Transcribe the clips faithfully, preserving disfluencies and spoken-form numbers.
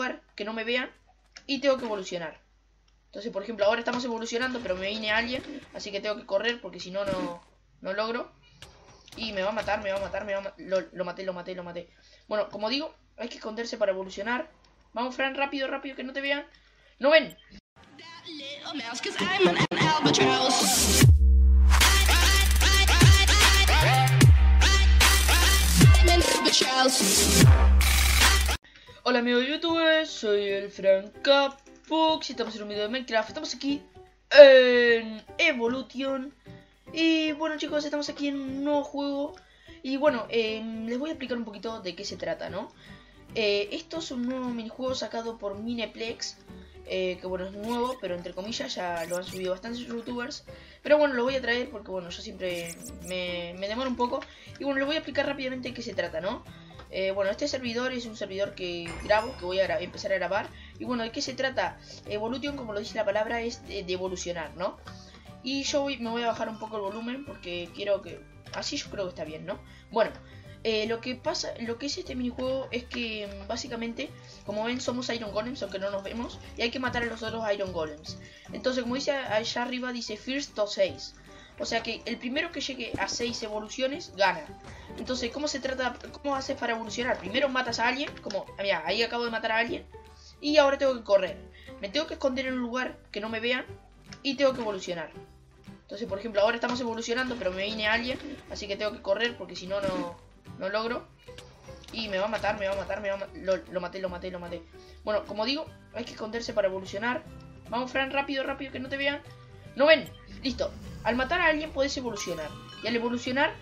lugar que no me vean y tengo que evolucionar. Entonces, por ejemplo, ahora estamos evolucionando, pero me viene alguien, así que tengo que correr porque si no, no, no logro. Y me va a matar, me va a matar, me va a matar. Lo, lo maté, lo maté, lo maté. Bueno, como digo, hay que esconderse para evolucionar. Vamos, Fran, rápido, rápido, que no te vean. ¡No ven! Hola amigos youtubers, soy el Francapox y estamos en un video de Minecraft. Estamos aquí en Evolution. Y bueno chicos, estamos aquí en un nuevo juego. Y bueno, eh, les voy a explicar un poquito de qué se trata, ¿no? Eh, esto es un nuevo minijuego sacado por Mineplex, eh, que bueno, es nuevo, pero entre comillas ya lo han subido bastantes youtubers. Pero bueno, lo voy a traer porque bueno, yo siempre me, me demoro un poco. Y bueno, les voy a explicar rápidamente de qué se trata, ¿no? Eh, bueno, este servidor es un servidor que grabo, que voy a empezar a grabar. Y bueno, ¿de qué se trata? Evolution, como lo dice la palabra, es de, de evolucionar, ¿no? Y yo voy, me voy a bajar un poco el volumen porque quiero que... Así yo creo que está bien, ¿no? Bueno, eh, lo que pasa, lo que es este minijuego es que básicamente, como ven, somos Iron Golems, aunque no nos vemos. Y hay que matar a los otros Iron Golems. Entonces, como dice allá arriba, dice First to seis. O sea que el primero que llegue a seis evoluciones, gana. Entonces, ¿cómo se trata? ¿Cómo haces para evolucionar? Primero matas a alguien, como... Mira, ahí acabo de matar a alguien. Y ahora tengo que correr. Me tengo que esconder en un lugar que no me vean. Y tengo que evolucionar. Entonces, por ejemplo, ahora estamos evolucionando, pero me viene alguien, así que tengo que correr porque si no, no, no logro. Y me va a matar, me va a matar, me va a matar. Lo, lo maté, lo maté, lo maté. Bueno, como digo, hay que esconderse para evolucionar. Vamos, Fran, rápido, rápido, que no te vean. No ven, listo. Al matar a alguien puedes evolucionar. Y al evolucionar,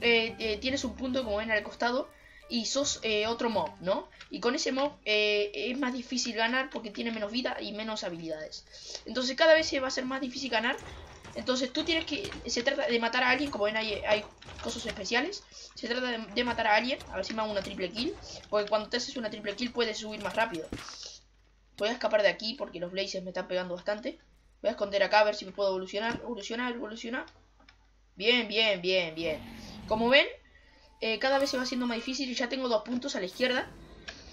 eh, eh, tienes un punto, como ven, al costado. Y sos eh, otro mob, ¿no? Y con ese mob eh, es más difícil ganar porque tiene menos vida y menos habilidades. Entonces cada vez se va a ser más difícil ganar. Entonces tú tienes que... Se trata de matar a alguien, como ven hay, hay cosas especiales. Se trata de, de matar a alguien. A ver si me hago una triple kill. Porque cuando te haces una triple kill puedes subir más rápido. Voy a escapar de aquí porque los blazes me están pegando bastante. Voy a esconder acá a ver si me puedo evolucionar. Evolucionar, evolucionar. Bien, bien, bien, bien. Como ven... Eh, cada vez se va haciendo más difícil y ya tengo dos puntos a la izquierda.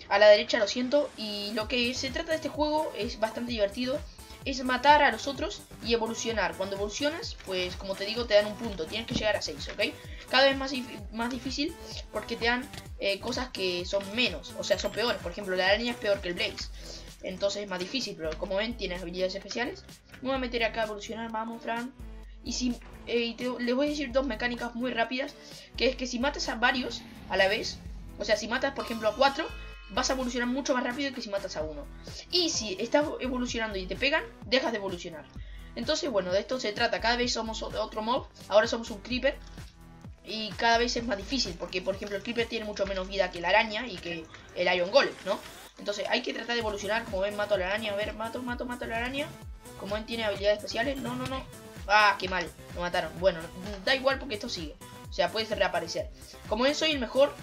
A la derecha, lo siento. Y lo que se trata de este juego es bastante divertido. Es matar a los otros y evolucionar. Cuando evolucionas, pues como te digo, te dan un punto. Tienes que llegar a seis, ¿ok? Cada vez más, más difícil porque te dan eh, cosas que son menos. O sea, son peores. Por ejemplo, la araña es peor que el Blaze. Entonces es más difícil, pero como ven, tienes habilidades especiales. Me voy a meter acá a evolucionar. Vamos, Fran. Y si... Eh, te, les voy a decir dos mecánicas muy rápidas. Que es que si matas a varios a la vez, o sea, si matas por ejemplo a cuatro, vas a evolucionar mucho más rápido que si matas a uno. Y si estás evolucionando y te pegan, dejas de evolucionar. Entonces bueno, de esto se trata. Cada vez somos otro mob. Ahora somos un creeper. Y cada vez es más difícil porque por ejemplo el creeper tiene mucho menos vida que la araña y que el Iron Golem, ¿no? Entonces hay que tratar de evolucionar. Como ven, mato a la araña. A ver, mato, mato, mato a la araña. Como ven, tiene habilidades especiales. No, no, no. Ah, qué mal, lo mataron. Bueno, da igual porque esto sigue. O sea, puedes reaparecer. Como ven, soy el mejor.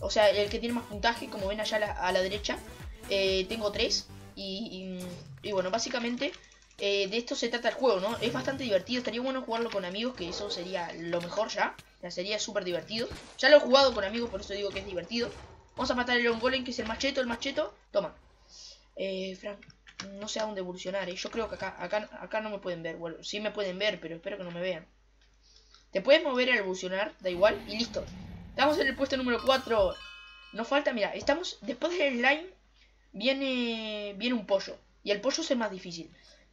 O sea, el que tiene más puntaje. Como ven allá a la, a la derecha, eh, tengo tres y, y, y bueno, básicamente eh, de esto se trata el juego, ¿no? Es bastante divertido. Estaría bueno jugarlo con amigos, que eso sería lo mejor ya. Ya sería súper divertido. Ya lo he jugado con amigos, por eso digo que es divertido. Vamos a matar al Iron Golem, que es el macheto. El macheto, toma. Eh, Frank, no sé a dónde evolucionar, ¿eh? Yo creo que acá, acá, acá no me pueden ver. Bueno, sí me pueden ver, pero espero que no me vean. Te puedes mover al evolucionar, da igual, y listo. Estamos en el puesto número cuatro. Nos falta, mira, estamos... Después del slime viene, viene un pollo. Y el pollo es el más difícil.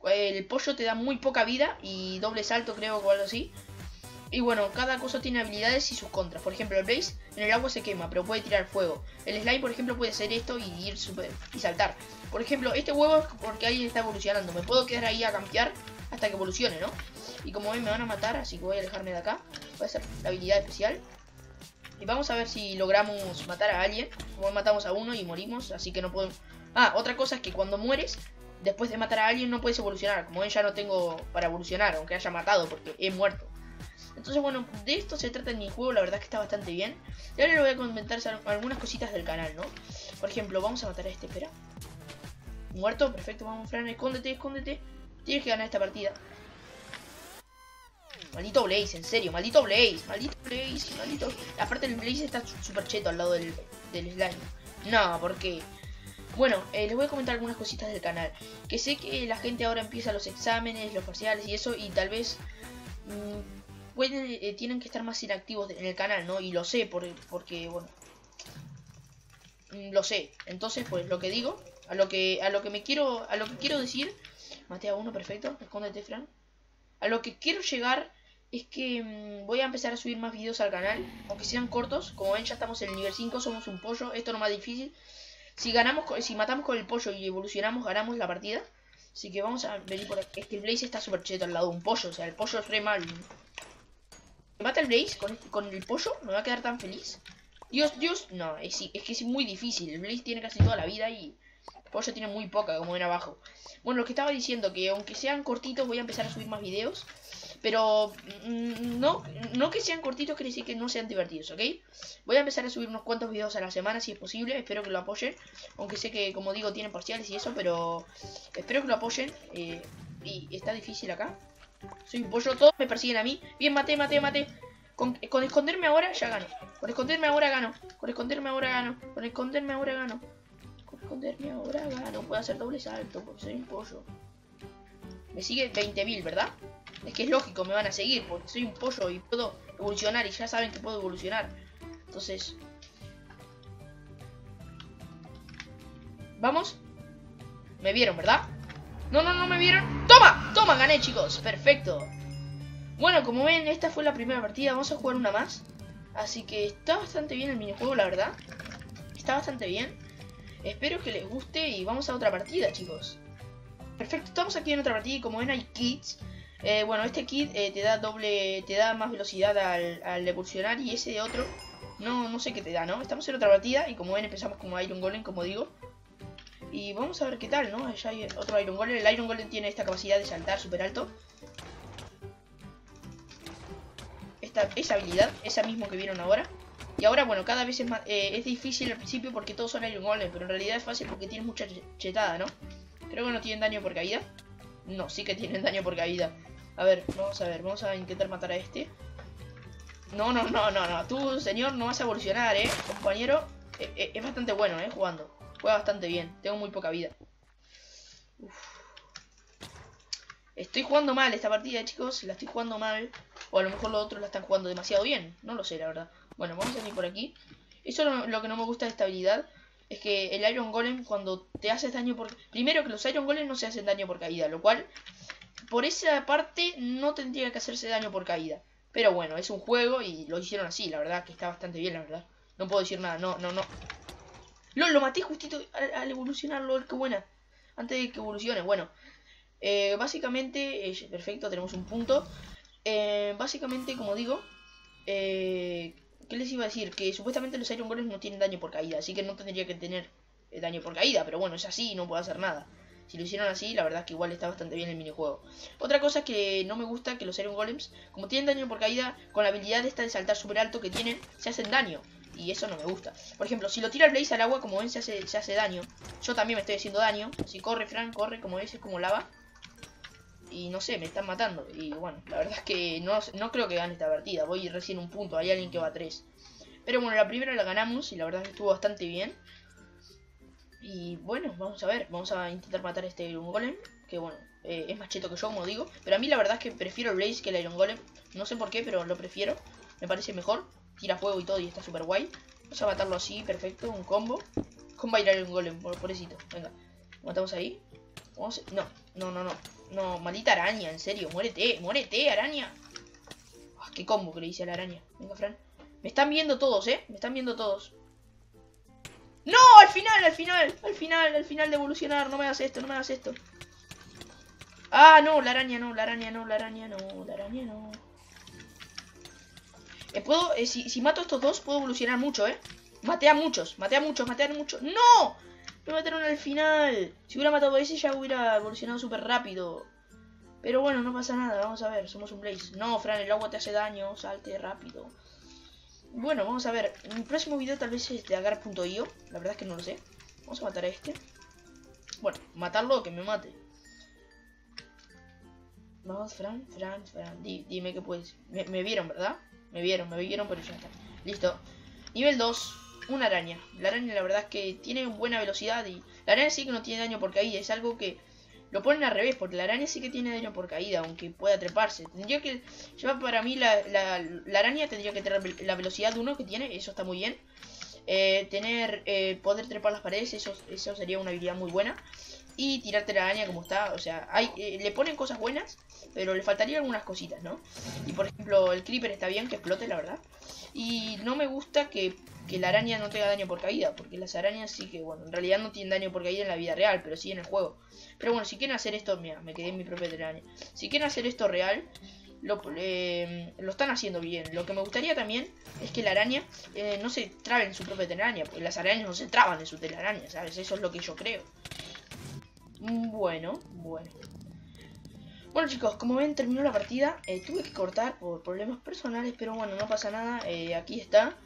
El pollo te da muy poca vida y doble salto, creo, o algo así. Y bueno, cada cosa tiene habilidades y sus contras. Por ejemplo, el Blaze en el agua se quema, pero puede tirar fuego. El Slime, por ejemplo, puede hacer esto y ir super, y saltar. Por ejemplo, este huevo es porque alguien está evolucionando. Me puedo quedar ahí a campear hasta que evolucione, ¿no? Y como ven, me van a matar, así que voy a alejarme de acá. Voy a hacer la habilidad especial. Y vamos a ver si logramos matar a alguien. Como matamos a uno y morimos, así que no puedo... Ah, otra cosa es que cuando mueres... Después de matar a alguien no puedes evolucionar. Como ven, ya no tengo para evolucionar, aunque haya matado, porque he muerto. Entonces bueno, de esto se trata en mi juego, la verdad es que está bastante bien. Y ahora les voy a comentar algunas cositas del canal, ¿no? Por ejemplo, vamos a matar a este, espera. Muerto, perfecto, vamos, Fran, escóndete, escóndete. Tienes que ganar esta partida. Maldito Blaze, en serio, maldito Blaze, maldito Blaze, maldito... Aparte el Blaze está súper cheto al lado del, del slime. No, porque... Bueno, eh, les voy a comentar algunas cositas del canal. Que sé que la gente ahora empieza los exámenes, los parciales y eso, y tal vez mmm, pueden, eh, tienen que estar más inactivos en el canal, ¿no? Y lo sé, por, porque, bueno, lo sé. Entonces, pues, lo que digo, a lo que, a lo que me quiero, a lo que quiero decir... Maté a uno, perfecto, escóndete, Fran. A lo que quiero llegar es que mmm, voy a empezar a subir más videos al canal, aunque sean cortos. Como ven, ya estamos en el nivel cinco, somos un pollo, esto es lo más difícil. Si ganamos, si matamos con el pollo y evolucionamos, ganamos la partida. Así que vamos a venir por aquí. Es que el Blaze está súper cheto al lado de un pollo, o sea, el pollo es re mal. ¿Me mata el Blaze con, este, con el pollo? ¿Me va a quedar tan feliz? Dios, Dios, no, es, es que es muy difícil. El Blaze tiene casi toda la vida y... Pollo tiene muy poca, como ven abajo. Bueno, lo que estaba diciendo, que aunque sean cortitos, voy a empezar a subir más videos. Pero no, no que sean cortitos quiere decir que no sean divertidos, ¿ok? Voy a empezar a subir unos cuantos videos a la semana si es posible. Espero que lo apoyen. Aunque sé que, como digo, tienen parciales y eso, pero espero que lo apoyen. Eh, y está difícil acá. Soy un pollo, todos me persiguen a mí. Bien, maté, maté, maté. Con, con esconderme ahora ya gano. Con esconderme ahora gano. Con esconderme ahora gano. Con esconderme ahora gano. Esconderme ahora, no puedo hacer doble salto porque soy un pollo. Me sigue veinte mil, ¿verdad? Es que es lógico, me van a seguir porque soy un pollo y puedo evolucionar y ya saben que puedo evolucionar. Entonces, vamos. Me vieron, ¿verdad? No, no, no me vieron. ¡Toma! ¡Toma! Gané, chicos. Perfecto. Bueno, como ven, esta fue la primera partida. Vamos a jugar una más. Así que está bastante bien el minijuego, la verdad. Está bastante bien. Espero que les guste y vamos a otra partida, chicos. Perfecto, estamos aquí en otra partida y como ven hay kits. Eh, bueno, este kit eh, te da doble, te da más velocidad al, al evolucionar y ese de otro, no, no sé qué te da, ¿no? Estamos en otra partida y como ven empezamos como Iron Golem, como digo. Y vamos a ver qué tal, ¿no? Allá hay otro Iron Golem, el Iron Golem tiene esta capacidad de saltar súper alto. Esta, esa habilidad, esa misma que vieron ahora. Y ahora, bueno, cada vez es, más, eh, es difícil al principio porque todos son Iron Golem, pero en realidad es fácil porque tienen mucha chetada, ¿no? Creo que no tienen daño por caída. No, sí que tienen daño por caída. A ver, vamos a ver, vamos a intentar matar a este. No, no, no, no, no. Tú, señor, no vas a evolucionar, ¿eh? Compañero, eh, eh, es bastante bueno, ¿eh? Jugando. Juega bastante bien. Tengo muy poca vida. Uf. Estoy jugando mal esta partida, chicos. La estoy jugando mal. O a lo mejor los otros la están jugando demasiado bien. No lo sé, la verdad. Bueno, vamos a venir por aquí. Eso lo, lo que no me gusta de esta habilidad es que el Iron Golem cuando te haces daño por... Primero que los Iron Golem no se hacen daño por caída, lo cual por esa parte no tendría que hacerse daño por caída. Pero bueno, es un juego y lo hicieron así, la verdad que está bastante bien, la verdad. No puedo decir nada, no, no, no. Lo, lo maté justito al, al evolucionarlo, qué buena. Antes de que evolucione, bueno. Eh, básicamente, eh, perfecto, tenemos un punto. Eh, básicamente, como digo... Eh... ¿Qué les iba a decir? Que supuestamente los Iron Golems no tienen daño por caída, así que no tendría que tener eh, daño por caída, pero bueno, es así y no puedo hacer nada. Si lo hicieron así, la verdad es que igual está bastante bien el minijuego. Otra cosa es que no me gusta que los Iron Golems, como tienen daño por caída, con la habilidad esta de saltar súper alto que tienen, se hacen daño. Y eso no me gusta. Por ejemplo, si lo tira el Blaze al agua, como ven, se hace, se hace daño. Yo también me estoy haciendo daño. Si corre, Fran, corre, como ves, es como lava. Y no sé, me están matando. Y bueno, la verdad es que no, no creo que gane esta partida. Voy recién un punto, hay alguien que va a tres. Pero bueno, la primera la ganamos y la verdad es que estuvo bastante bien. Y bueno, vamos a ver. Vamos a intentar matar a este Iron Golem. Que bueno, eh, es más cheto que yo, como digo. Pero a mí la verdad es que prefiero el Blaze que el Iron Golem. No sé por qué, pero lo prefiero. Me parece mejor. Tira fuego y todo y está súper guay. Vamos a matarlo así, perfecto, un combo. Comba Iron Golem, pobrecito. Venga, matamos ahí. Vamos a... No, no, no, no. No, maldita araña, en serio, muérete, muérete, araña. Oh, qué combo que le hice a la araña. Venga, Fran. Me están viendo todos, ¿eh? Me están viendo todos. ¡No! Al final, al final, al final, al final de evolucionar. No me hagas esto, no me hagas esto. Ah, no, la araña no, la araña no, la araña no, la araña no. Eh, puedo, eh, si, si mato a estos dos, puedo evolucionar mucho, ¿eh? Maté a muchos, maté a muchos, maté a muchos. ¡No! Me mataron al final. Si hubiera matado a ese ya hubiera evolucionado súper rápido. Pero bueno, no pasa nada. Vamos a ver, somos un Blaze. No, Fran, el agua te hace daño. Salte rápido. Bueno, vamos a ver. Mi próximo video tal vez es de Agar punto i o. La verdad es que no lo sé. Vamos a matar a este. Bueno, matarlo o que me mate. Vamos, Fran, Fran, Fran. Di, dime que puedes. Me, me vieron, ¿verdad? Me vieron, me vieron, pero ya está. Listo. Nivel dos. Una araña. La araña la verdad es que tiene buena velocidad y La araña sí que no tiene daño por caída, es algo que lo ponen al revés, porque la araña sí que tiene daño por caída, aunque pueda treparse. Tendría que llevar para mí la, la, la araña, tendría que tener la velocidad uno que tiene, eso está muy bien. Eh, tener eh, poder trepar las paredes, eso, eso sería una habilidad muy buena. Y tirarte la araña como está, o sea, hay, eh, le ponen cosas buenas, pero le faltarían algunas cositas, ¿no? Y por ejemplo, el creeper está bien que explote, la verdad. Y no me gusta que, que la araña no tenga daño por caída, porque las arañas sí que, bueno, en realidad no tienen daño por caída en la vida real, pero sí en el juego. Pero bueno, si quieren hacer esto, mira, me quedé en mi propia araña. Si quieren hacer esto real, lo, eh, lo están haciendo bien. Lo que me gustaría también es que la araña eh, no se trabe en su propia telaraña, porque las arañas no se traban en su telaraña, ¿sabes? Eso es lo que yo creo. Bueno, bueno. Bueno chicos, como ven terminó la partida. eh, Tuve que cortar por problemas personales, pero bueno, no pasa nada, eh, aquí está.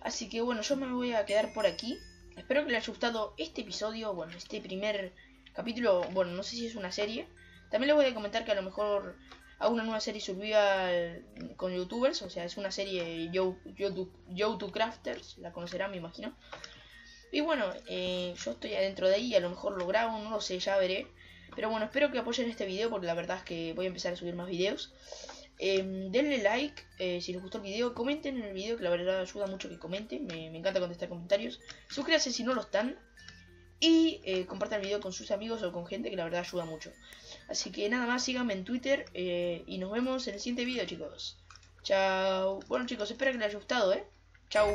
Así que bueno, yo me voy a quedar por aquí. Espero que les haya gustado este episodio, bueno, este primer capítulo. Bueno, no sé si es una serie. También les voy a comentar que a lo mejor hago una nueva serie survival con youtubers. O sea, es una serie YouTube Crafters, la conocerán me imagino. Y bueno, eh, yo estoy adentro de ahí, a lo mejor lo grabo, no lo sé, ya veré. Pero bueno, espero que apoyen este video porque la verdad es que voy a empezar a subir más videos. Eh, denle like eh, si les gustó el video, comenten el video que la verdad ayuda mucho que comenten, me, me encanta contestar comentarios. Suscríbanse si no lo están y eh, compartan el video con sus amigos o con gente que la verdad ayuda mucho. Así que nada más, síganme en Twitter eh, y nos vemos en el siguiente video chicos. Chao. Bueno chicos, espero que les haya gustado, eh. Chao.